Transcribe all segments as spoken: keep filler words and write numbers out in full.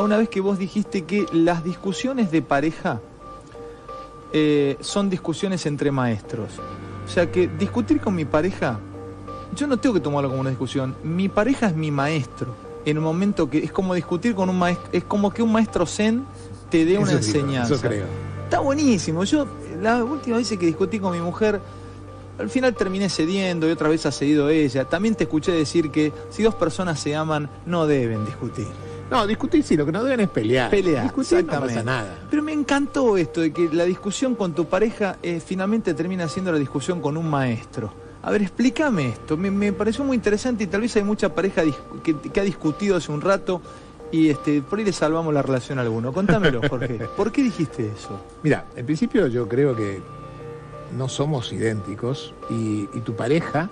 a una vez que vos dijiste que las discusiones de pareja eh, son discusiones entre maestros. O sea que discutir con mi pareja, yo no tengo que tomarlo como una discusión. Mi pareja es mi maestro. En el momento que es como discutir con un maestro, es como que un maestro zen te dé una enseñanza. Eso creo. Está buenísimo. Yo la última vez que discutí con mi mujer, al final terminé cediendo y otra vez ha cedido ella. También te escuché decir que si dos personas se aman, no deben discutir. No, discutir sí, lo que no deben es pelear. Pelear, discutir, exactamente. No pasa nada. Pero me encantó esto de que la discusión con tu pareja eh, finalmente termina siendo la discusión con un maestro. A ver, explícame esto. Me, me pareció muy interesante y tal vez hay mucha pareja que, que ha discutido hace un rato y este, por ahí le salvamos la relación a alguno. Contámelo, Jorge. ¿Por qué dijiste eso? Mira, en principio yo creo que no somos idénticos y, y tu pareja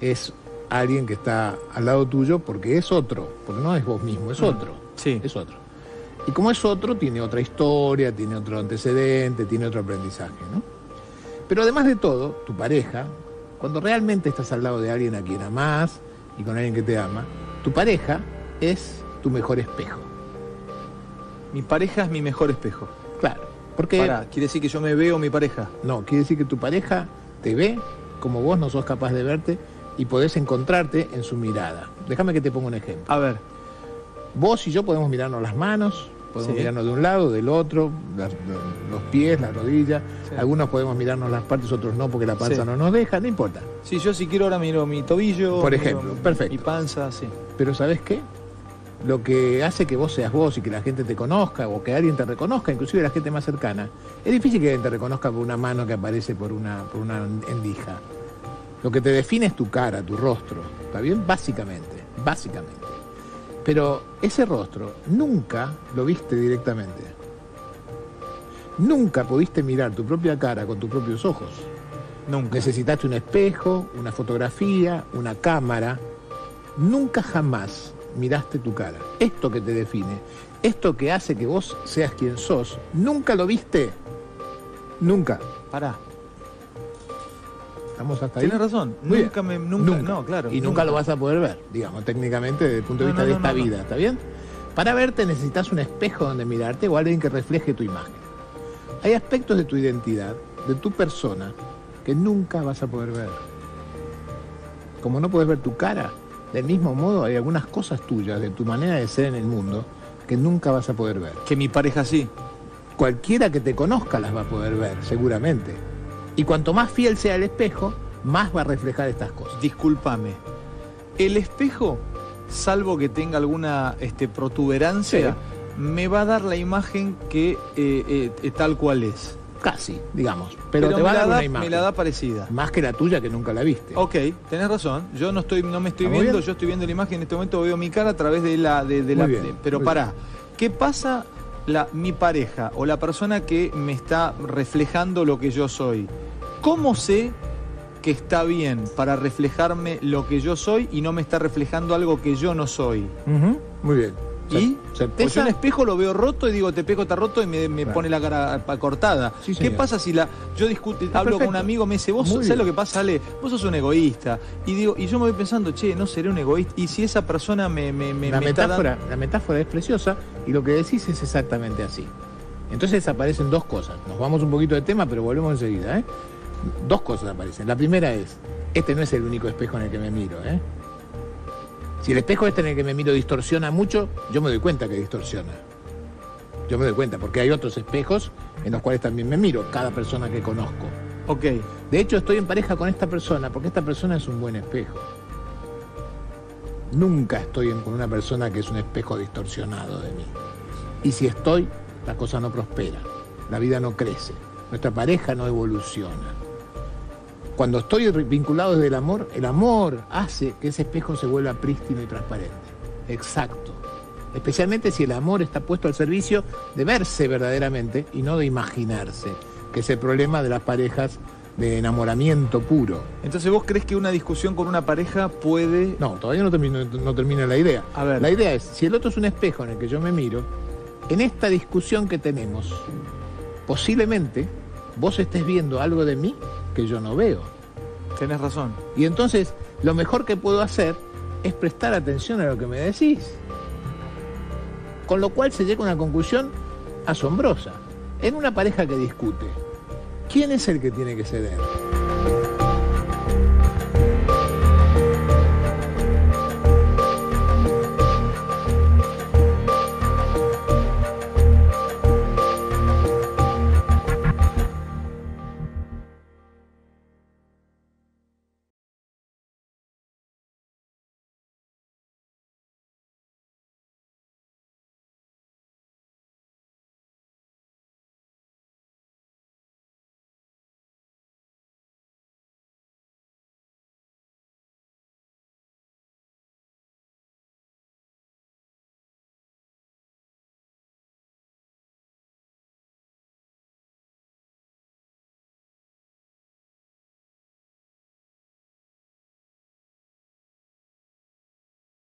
es alguien que está al lado tuyo porque es otro, porque no es vos mismo, es otro. Sí. Es otro. Y como es otro, tiene otra historia, tiene otro antecedente, tiene otro aprendizaje, ¿no? Pero además de todo, tu pareja, cuando realmente estás al lado de alguien a quien amás y con alguien que te ama, tu pareja es tu mejor espejo. Mi pareja es mi mejor espejo. Claro. Porque... Pará, ¿quiere decir que yo me veo mi pareja? No, quiere decir que tu pareja te ve como vos no sos capaz de verte y podés encontrarte en su mirada. Déjame que te ponga un ejemplo. A ver. Vos y yo podemos mirarnos las manos, podemos sí. mirarnos de un lado, del otro, la, los pies, las rodillas. Sí. Algunos podemos mirarnos las partes, otros no, porque la panza sí. no nos deja, no importa. Sí, yo si quiero ahora miro mi tobillo. Por ejemplo, perfecto. Mi panza, sí. Pero ¿sabés qué? Lo que hace que vos seas vos y que la gente te conozca o que alguien te reconozca, inclusive la gente más cercana, es difícil que alguien te reconozca por una mano que aparece por una, por una endija. Lo que te define es tu cara, tu rostro, ¿está bien? Básicamente, básicamente. Pero ese rostro nunca lo viste directamente. Nunca pudiste mirar tu propia cara con tus propios ojos. Nunca. Necesitaste un espejo, una fotografía, una cámara. Nunca jamás miraste tu cara. Esto que te define, esto que hace que vos seas quien sos, nunca lo viste. Nunca. Pará. ¿Estamos hasta ahí? Tienes razón. Nunca me, nunca, nunca. No, claro. Y nunca, nunca lo vas a poder ver, digamos, técnicamente desde el punto de no, vista no, de no, esta no, vida, no. ¿Está bien? Para verte necesitas un espejo donde mirarte o alguien que refleje tu imagen. Hay aspectos de tu identidad, de tu persona, que nunca vas a poder ver. Como no podés ver tu cara, del mismo modo hay algunas cosas tuyas, de tu manera de ser en el mundo, que nunca vas a poder ver. Que mi pareja sí. Cualquiera que te conozca las va a poder ver, seguramente. Y cuanto más fiel sea el espejo, más va a reflejar estas cosas. Discúlpame. El espejo, salvo que tenga alguna este, protuberancia, sí. me va a dar la imagen que eh, eh, tal cual es. Casi, digamos. Pero, pero te va a dar una da, imagen. Me la da parecida. Más que la tuya que nunca la viste. Ok, tenés razón. Yo no estoy, no me estoy viendo, bien? yo estoy viendo la imagen en este momento, veo mi cara a través de la... De, de la bien, de, pero pará, bien. ¿Qué pasa? La, mi pareja o la persona que me está reflejando lo que yo soy, ¿cómo sé que está bien para reflejarme lo que yo soy y no me está reflejando algo que yo no soy? Uh-huh. Muy bien. ¿Y? Pues yo un espejo lo veo roto y digo, te pego, está roto y me, me claro. pone la cara cortada. Sí, ¿qué pasa si la yo discuto, hablo perfecto. con un amigo, me dice, vos sabés lo que pasa, Ale? Vos sos un egoísta. Y digo y yo me voy pensando, che, no seré un egoísta. Y si esa persona me... me, me, la, me metáfora, está dan... la metáfora es preciosa y lo que decís es exactamente así. Entonces aparecen dos cosas. Nos vamos un poquito de tema, pero volvemos enseguida. ¿eh? Dos cosas aparecen. La primera es, este no es el único espejo en el que me miro, ¿eh? Si el espejo este en el que me miro distorsiona mucho, yo me doy cuenta que distorsiona. Yo me doy cuenta, porque hay otros espejos en los cuales también me miro, cada persona que conozco. Ok. De hecho, estoy en pareja con esta persona, porque esta persona es un buen espejo. Nunca estoy con una persona que es un espejo distorsionado de mí. Y si estoy, la cosa no prospera, la vida no crece, nuestra pareja no evoluciona. Cuando estoy vinculado desde el amor, el amor hace que ese espejo se vuelva prístino y transparente. Exacto. Especialmente si el amor está puesto al servicio de verse verdaderamente y no de imaginarse, que es el problema de las parejas de enamoramiento puro. Entonces, ¿vos crees que una discusión con una pareja puede...? No, todavía no termina, no termina la idea. A ver. La idea es, si el otro es un espejo en el que yo me miro, en esta discusión que tenemos, posiblemente vos estés viendo algo de mí que yo no veo. Tenés razón. Y entonces, lo mejor que puedo hacer es prestar atención a lo que me decís. Con lo cual se llega a una conclusión asombrosa. En una pareja que discute, ¿quién es el que tiene que ceder?